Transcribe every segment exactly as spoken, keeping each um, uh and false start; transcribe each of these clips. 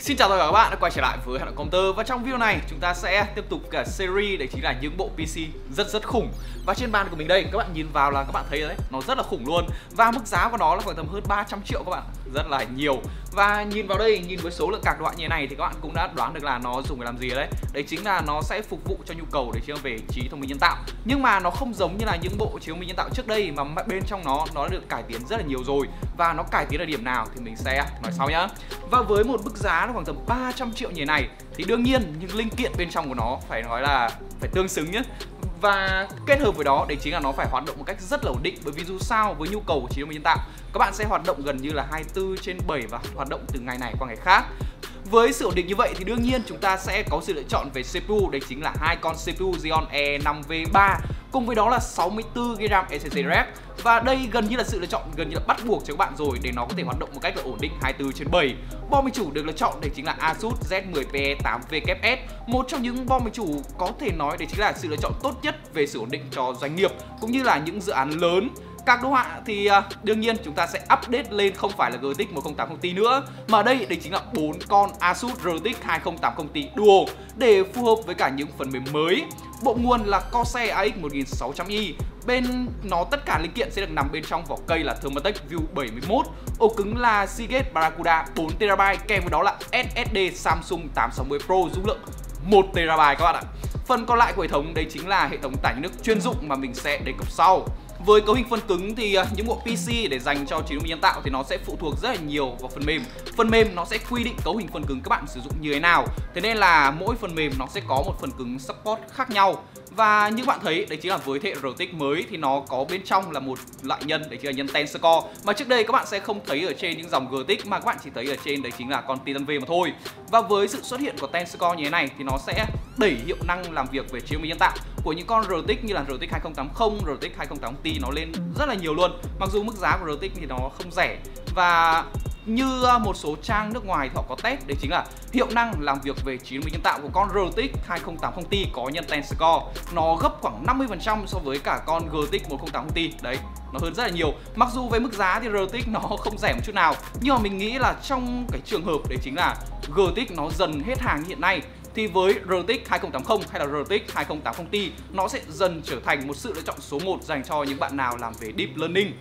Xin chào tất cả các bạn đã quay trở lại với Hà Nội Computer. Và trong video này chúng ta sẽ tiếp tục cả series, đấy chính là những bộ pê xê rất rất khủng. Và trên bàn của mình đây, các bạn nhìn vào là các bạn thấy đấy, nó rất là khủng luôn. Và mức giá của nó là khoảng tầm hơn ba trăm triệu các bạn, rất là nhiều. Và nhìn vào đây, nhìn với số lượng card loại như thế này thì các bạn cũng đã đoán được là nó dùng để làm gì đấy. Đấy chính là nó sẽ phục vụ cho nhu cầu để về trí thông minh nhân tạo. Nhưng mà nó không giống như là những bộ trí thông minh nhân tạo trước đây, mà bên trong nó nó được cải tiến rất là nhiều rồi. Và nó cải tiến ở điểm nào thì mình sẽ nói sau nhá. Và với một mức giá nó khoảng tầm ba trăm triệu như thế này thì đương nhiên những linh kiện bên trong của nó phải nói là phải tương xứng nhé. Và kết hợp với đó đấy chính là nó phải hoạt động một cách rất là ổn định, bởi vì dù sao với nhu cầu của trí thông minh nhân tạo, các bạn sẽ hoạt động gần như là hai mươi tư trên bảy và hoạt động từ ngày này qua ngày khác. Với sự ổn định như vậy thì đương nhiên chúng ta sẽ có sự lựa chọn về xê pê u, đấy chính là hai con xê pê u Xeon E năm v ba cùng với đó là sáu mươi tư gi ga bai RAM ét ét đê RAM. Và đây gần như là sự lựa chọn gần như là bắt buộc cho các bạn rồi, để nó có thể hoạt động một cách là ổn định hai mươi tư trên bảy. Bom máy chủ được lựa chọn đấy chính là ASUS Z mười P E tám W S, một trong những bom máy chủ có thể nói đấy chính là sự lựa chọn tốt nhất về sự ổn định cho doanh nghiệp cũng như là những dự án lớn. Các đồ họa thì đương nhiên chúng ta sẽ update lên không phải là giê tê ích một không tám không Ti nữa, mà ở đây đây chính là bốn con ASUS rờ tê ích hai không tám không Ti Dual để phù hợp với cả những phần mềm mới. Bộ nguồn là Corsair a ích một nghìn sáu trăm i, bên nó tất cả linh kiện sẽ được nằm bên trong vỏ cây là Thermaltake View bảy mươi mốt, ổ cứng là Seagate Barracuda bốn tê ga bai, kèm với đó là ét ét đê Samsung tám sáu mươi Pro dung lượng một tê ga bai các bạn ạ. Phần còn lại của hệ thống đây chính là hệ thống tản nhiệt nước chuyên dụng mà mình sẽ đề cập sau. Với cấu hình phần cứng thì những bộ pê xê để dành cho trí thông minh nhân tạo thì nó sẽ phụ thuộc rất là nhiều vào phần mềm. Phần mềm nó sẽ quy định cấu hình phần cứng các bạn sử dụng như thế nào, thế nên là mỗi phần mềm nó sẽ có một phần cứng support khác nhau. Và như bạn thấy, đấy chính là với thế hệ rờ tê ích mới thì nó có bên trong là một loại nhân, đấy chính là nhân Tensor Core, mà trước đây các bạn sẽ không thấy ở trên những dòng rờ tê ích, mà các bạn chỉ thấy ở trên đấy chính là con Titan V mà thôi. Và với sự xuất hiện của Tensor Core như thế này thì nó sẽ đẩy hiệu năng làm việc về trí thông minh nhân tạo của những con rờ tê ích như là rờ tê ix hai không tám không, rờ tê ix hai không tám không Ti nó lên rất là nhiều luôn. Mặc dù mức giá của rờ tê ix thì nó không rẻ, và như một số trang nước ngoài thì họ có test đấy chính là hiệu năng làm việc về trí thông minh nhân tạo của con rờ tê ix hai không tám không Ti có nhân Tensor Core nó gấp khoảng năm mươi phần trăm so với cả con rờ tê ix một không tám không Ti. Đấy, nó hơn rất là nhiều. Mặc dù với mức giá thì rờ tê ix nó không rẻ một chút nào, nhưng mà mình nghĩ là trong cái trường hợp đấy chính là rờ tê ix nó dần hết hàng hiện nay thì với rờ tê ix hai không tám không hay là rờ tê ix hai không tám không Ti nó sẽ dần trở thành một sự lựa chọn số một dành cho những bạn nào làm về Deep Learning.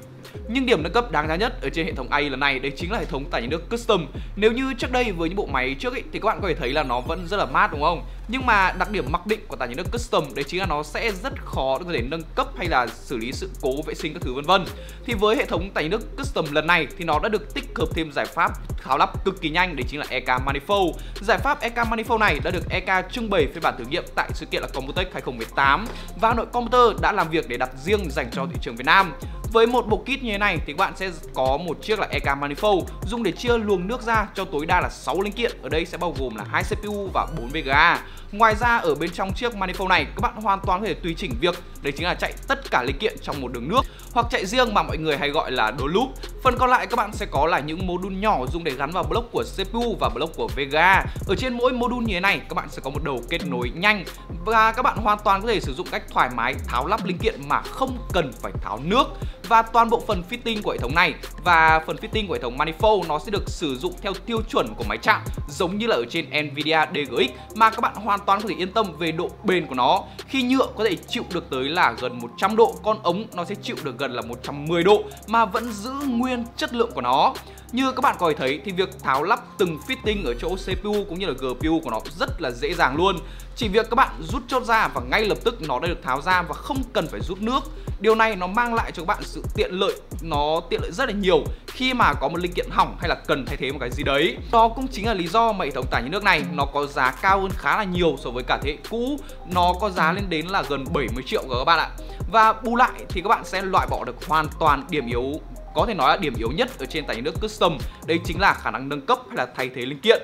Nhưng điểm nâng cấp đáng giá nhất ở trên hệ thống a i lần này đấy chính là hệ thống tản nhiệt nước custom. Nếu như trước đây với những bộ máy trước ấy, thì các bạn có thể thấy là nó vẫn rất là mát đúng không? Nhưng mà đặc điểm mặc định của tản nhiệt nước custom đấy chính là nó sẽ rất khó để nâng cấp hay là xử lý sự cố vệ sinh các thứ vân vân. Thì với hệ thống tản nhiệt nước custom lần này thì nó đã được tích hợp thêm giải pháp tháo lắp cực kỳ nhanh, đấy chính là e ca manifold. Giải pháp e ca manifold này đã được e ca trưng bày phiên bản thử nghiệm tại sự kiện là Computex hai không một tám và Hà Nội Computer đã làm việc để đặt riêng dành cho thị trường Việt Nam. Với một bộ kit như thế này thì các bạn sẽ có một chiếc là e ca manifold dùng để chia luồng nước ra cho tối đa là sáu linh kiện. Ở đây sẽ bao gồm là hai xê pê u và bốn vê giê a. Ngoài ra ở bên trong chiếc manifold này các bạn hoàn toàn có thể tùy chỉnh việc đấy chính là chạy tất cả linh kiện trong một đường nước hoặc chạy riêng mà mọi người hay gọi là đồ loop. Phần còn lại các bạn sẽ có là những module nhỏ dùng để gắn vào block của xê pê u và block của vê giê a. Ở trên mỗi module như thế này các bạn sẽ có một đầu kết nối nhanh và các bạn hoàn toàn có thể sử dụng cách thoải mái tháo lắp linh kiện mà không cần phải tháo nước. Và toàn bộ phần fitting của hệ thống này và phần fitting của hệ thống manifold nó sẽ được sử dụng theo tiêu chuẩn của máy chạm, giống như là ở trên Nvidia đê giê ích, mà các bạn hoàn toàn có thể yên tâm về độ bền của nó. Khi nhựa có thể chịu được tới là gần một trăm độ, con ống nó sẽ chịu được gần là một trăm mười độ mà vẫn giữ nguyên chất lượng của nó. Như các bạn có thể thấy thì việc tháo lắp từng fitting ở chỗ xê pê u cũng như là giê pê u của nó rất là dễ dàng luôn. Chỉ việc các bạn rút chốt ra và ngay lập tức nó đã được tháo ra và không cần phải rút nước. Điều này nó mang lại cho các bạn sự tiện lợi, nó tiện lợi rất là nhiều khi mà có một linh kiện hỏng hay là cần thay thế một cái gì đấy. Đó cũng chính là lý do mà hệ thống tản nhiệt nước này nó có giá cao hơn khá là nhiều so với cả thế hệ cũ. Nó có giá lên đến là gần bảy mươi triệu các bạn ạ. Và bù lại thì các bạn sẽ loại bỏ được hoàn toàn điểm yếu, có thể nói là điểm yếu nhất ở trên tản nhiệt nước custom, đấy chính là khả năng nâng cấp hay là thay thế linh kiện.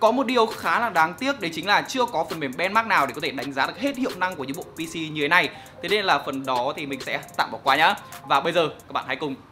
Có một điều khá là đáng tiếc đấy chính là chưa có phần mềm benchmark nào để có thể đánh giá được hết hiệu năng của những bộ pê xê như thế này. Thế nên là phần đó thì mình sẽ tạm bỏ qua nhá. Và bây giờ các bạn hãy cùng